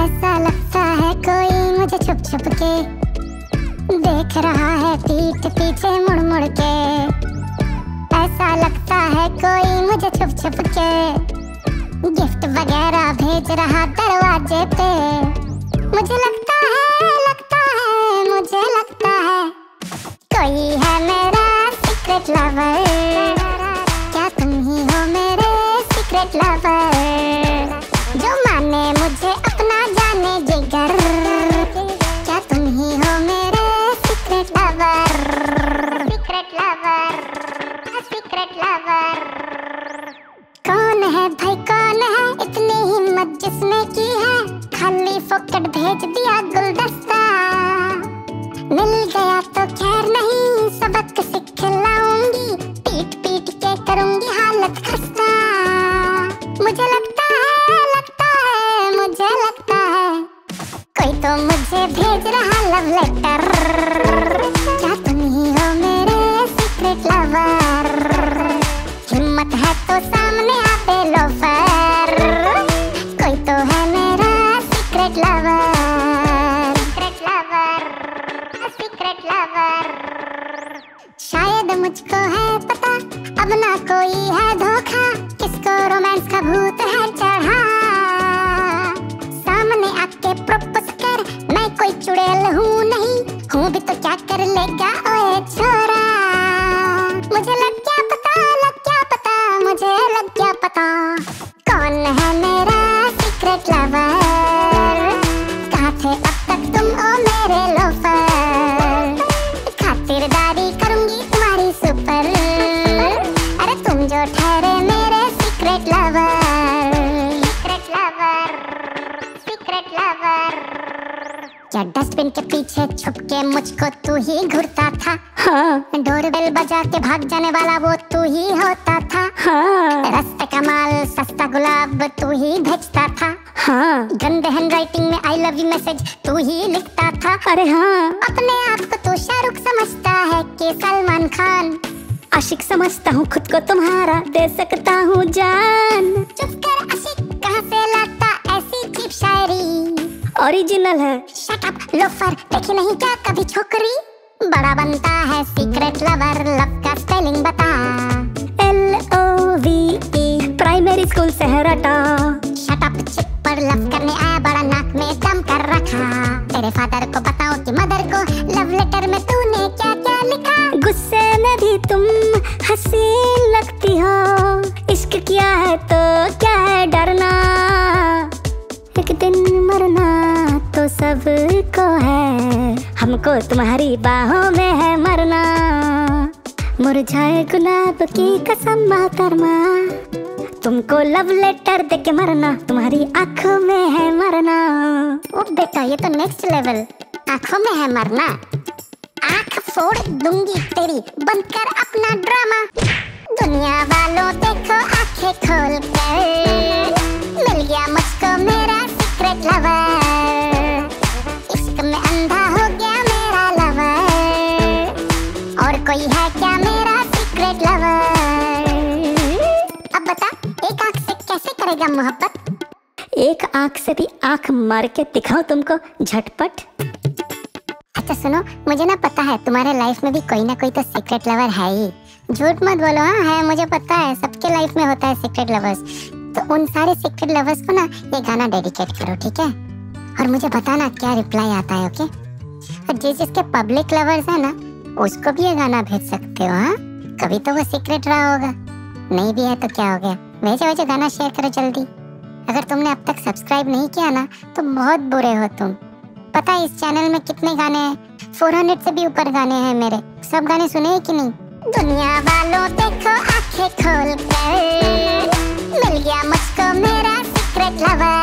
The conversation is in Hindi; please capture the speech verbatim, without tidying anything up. ऐसा लगता है कोई मुझे छुप छुप के देख रहा है, पीठ पीछे मुड़ मुड़ के। ऐसा लगता है कोई मुझे छुप छुप के गिफ्ट वगैरह भेज रहा दरवाजे पे। मुझे लगता है, लगता है, मुझे लगता है कोई है मेरा सीक्रेट लवर। क्या तुम ही हो मेरे सीक्रेट लवर, जो माने मुझे अपना जाने जिगर। क्या तुम ही हो मेरे secret lover, secret lover, secret lover. कौन है भाई कौन है इतनी हिम्मत जिसने की है, खाली फोकट भेज दिया गुलदस्ता। मिल गया तो खैर नहीं, सबक से खिलाऊंगी, पीट पीट के करूंगी हालत खस्ता। मुझे लगता है, मुझे लगता है कोई तो मुझे भेज रहा लव लेटर। क्या तुम ही हो मेरे सीक्रेट लवर, हिम्मत है तो सामने आते लोफर। कोई तो है मेरा secret lover, secret lover, secret lover. शायद मुझको है पता अब ना कोई है धोखा, किसको रोमांस का भूत है चढ़ा। चुड़ैल हूँ नहीं, हूँ भी तो क्या कर लेगा ओए छोरा। मुझे लग क्या पता, लग क्या पता, मुझे लग क्या पता कौन है मेरा सीक्रेट लवर। कहाँ थे अब तक तुम ओ मेरे लोफर, खातिरदारी करूँगी तुम्हारी सुपर। अरे तुम जो ठहरे मेरे secret lover, secret lover, secret lover. क्या डस्टबिन के पीछे छुप के मुझको तू ही घूरता था, हाँ। डोरबेल बजा के भाग जाने वाला वो तू ही होता था, हाँ। रास्ते का माल सस्ता गुलाब तू ही भेजता था, हाँ। गंदे हैंड राइटिंग में आई लव यू मैसेज तू ही लिखता था, अरे हाँ। अपने आप को तू शाहरुख समझता है कि सलमान खान। आशिक समझता हूँ खुद को तुम्हारा, दे सकता हूँ जान। चुप कर आशिक, कहाँ से लाता ऐसी चीप शायरी, ओरिजिनल है। शट अप लोफर, देखी नहीं क्या कभी छोकरी। बड़ा बनता है सीक्रेट लवर, लव का स्पेलिंग बता। L O V E, primary school से है रटा। शट अप चिप पर लव करने आया, बड़ा नाक में दम कर रखा। तेरे फादर को बताओ कि मदर को लव लेटर में तूने क्या क्या लिखा। गुस्से में भी तुम हसीन लगती हो, इश्क किया है तो क्या है डरना। एक दिन मरना तो सबको है, हमको तुम्हारी बाहों में है मरना। मुरझाए गुलाब की कसम मोहतरमा, तुमको लव लेटर दे के मरना, तुम्हारी आँखों में है मरना। ओ बेटा ये तो नेक्स्ट लेवल, आँखों में है मरना। आँख फोड़ दूंगी तेरी, बंद कर अपना ड्रामा। दुनिया वालों देखो आँखें खोल कर, मिल गया मुझको मेरा सीक्रेट लवर। इश्क में अंधा हो गया मेरा लवर, और कोई है क्या मेरा सीक्रेट लवर। अब बता एक आंख से कैसे करेगा मोहब्बत। एक आंख से भी आंख मार के दिखाओ तुमको झटपट। अच्छा सुनो, मुझे ना पता है तुम्हारे लाइफ में भी कोई ना कोई तो सीक्रेट लवर है ही। झूठ मत बोलो, हाँ है, मुझे पता है सबके लाइफ में होता है सीक्रेट लवर्स। तो उन सारे सीक्रेट लवर्स को ना ये गाना डेडिकेट करो, ठीक है। और मुझे बताना क्या रिप्लाई आता है, ओके। और जिस जिसके पब्लिक लवर्स है ना, उसको भी ये गाना भेज सकते हो, हाँ। कभी तो वो सीक्रेट रहा होगा, नहीं भी है तो क्या हो गया। भेजो भेजो, गाना शेयर करो जल्दी। अगर तुमने अब तक सब्सक्राइब नहीं किया ना तो बहुत बुरे हो तुम। पता है इस चैनल में कितने गाने हैं, फोर हंड्रेड से भी ऊपर गाने हैं मेरे। सब गाने सुने हैं कि नहीं। दुनिया वालों देखो आँखें खोल कर, मिल गया मुझको मेरा सीक्रेट लवर।